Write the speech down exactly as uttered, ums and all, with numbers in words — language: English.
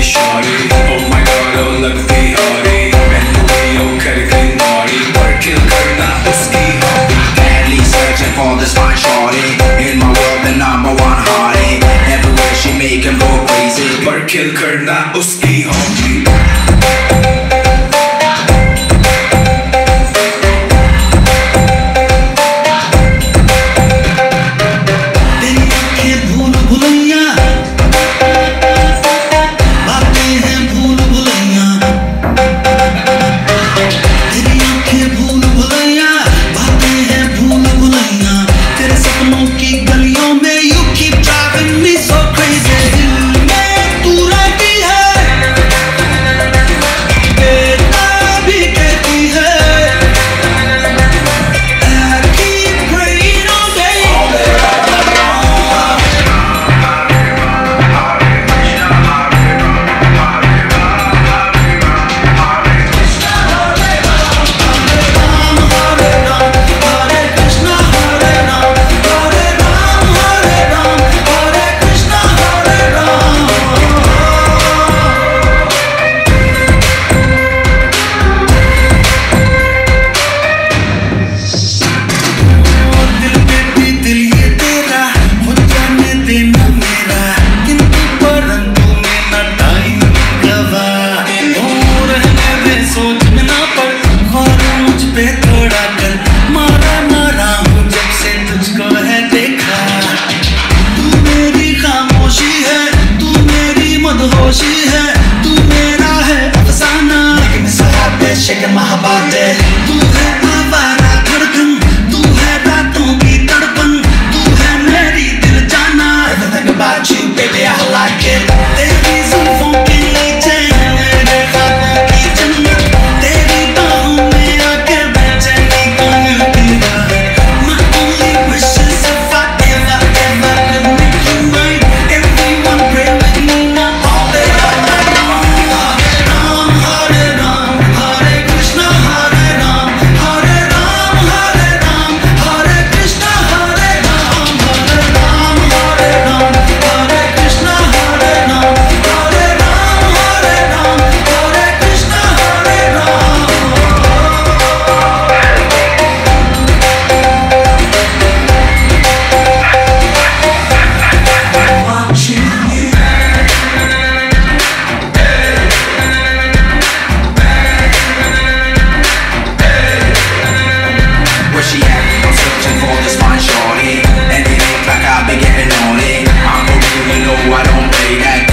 me shawty. Oh my god, I love the hottie. And we don't care if you naughty. Working girl, I'm a ski hobby. Badly searching for this fine shawty. In my world, the number one hottie. Everywhere she make him go crazy. Working girl, I'm a ski hobby. I don't play that.